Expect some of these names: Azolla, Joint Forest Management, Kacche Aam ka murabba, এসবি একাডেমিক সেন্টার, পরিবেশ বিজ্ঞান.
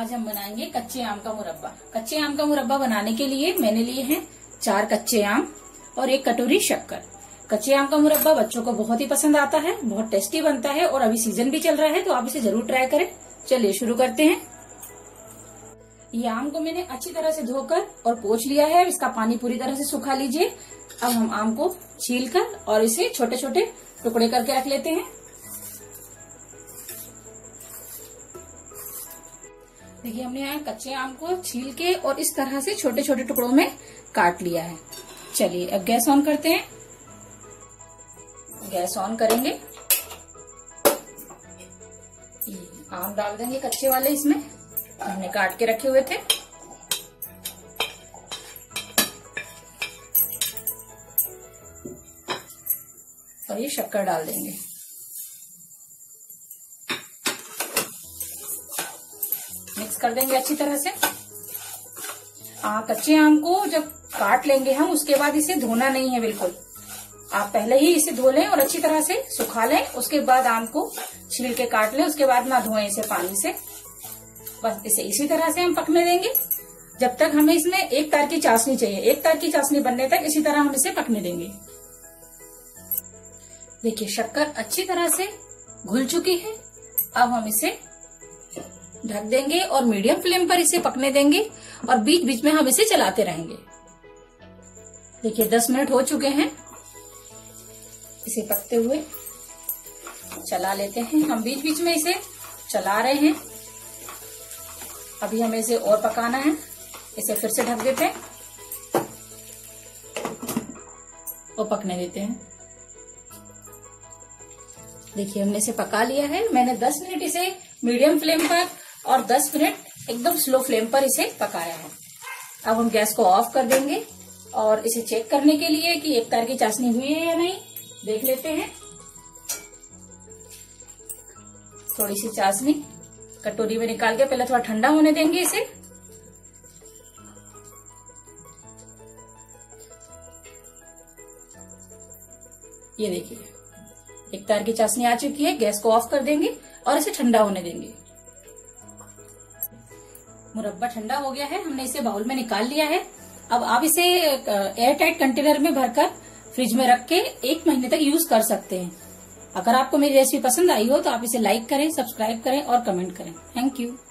आज हम बनाएंगे कच्चे आम का मुरब्बा। कच्चे आम का मुरब्बा बनाने के लिए मैंने लिए हैं 4 कच्चे आम और 1 कटोरी शक्कर। कच्चे आम का मुरब्बा बच्चों को बहुत ही पसंद आता है, बहुत टेस्टी बनता है और अभी सीजन भी चल रहा है तो आप इसे जरूर ट्राई करें। चलिए शुरू करते हैं। ये आम को मैंने अच्छी तरह से धोकर और पोंछ लिया है। इसका पानी पूरी तरह से सूखा लीजिए। अब हम आम को छीलकर और इसे छोटे छोटे टुकड़े करके रख लेते हैं। देखिए हमने यहाँ कच्चे आम को छील के और इस तरह से छोटे छोटे टुकड़ों में काट लिया है। चलिए अब गैस ऑन करते हैं। गैस ऑन करेंगे, आम डाल देंगे कच्चे वाले, इसमें हमने काट के रखे हुए थे। और ये शक्कर डाल देंगे। मिक्स कर देंगे अच्छी तरह से। कच्चे आम को जब काट लेंगे हम उसके बाद इसे धोना नहीं है बिल्कुल। आप पहले ही इसे धो लें और अच्छी तरह से सुखा लें, उसके बाद आम को छील के काट लें, उसके बाद ना धोएं इसे पानी से। बस इसे इसी तरह से हम पकने देंगे जब तक हमें इसमें एक तार की चाशनी चाहिए। एक तार की चाशनी बनने तक इसी तरह हम इसे पकने देंगे। देखिए शक्कर अच्छी तरह से घुल चुकी है। अब हम इसे ढक देंगे और मीडियम फ्लेम पर इसे पकने देंगे और बीच बीच में हम इसे चलाते रहेंगे। देखिए 10 मिनट हो चुके हैं, इसे पकते हुए चला लेते हैं। हम बीच बीच में इसे चला रहे हैं। अभी हमें इसे और पकाना है। इसे फिर से ढक देते हैं और पकने देते हैं। देखिए हमने इसे पका लिया है। मैंने 10 मिनट इसे मीडियम फ्लेम पर और 10 मिनट एकदम स्लो फ्लेम पर इसे पकाया है। अब हम गैस को ऑफ कर देंगे और इसे चेक करने के लिए कि एक तार की चाशनी हुई है या नहीं देख लेते हैं। थोड़ी सी चाशनी कटोरी में निकाल के पहले थोड़ा ठंडा होने देंगे इसे। ये देखिए एक तार की चाशनी आ चुकी है। गैस को ऑफ कर देंगे और इसे ठंडा होने देंगे। मुरब्बा ठंडा हो गया है, हमने इसे बाउल में निकाल लिया है। अब आप इसे एयर टाइट कंटेनर में भरकर फ्रिज में रख के 1 महीने तक यूज कर सकते हैं। अगर आपको मेरी रेसिपी पसंद आई हो तो आप इसे लाइक करें, सब्सक्राइब करें और कमेंट करें। Thank you.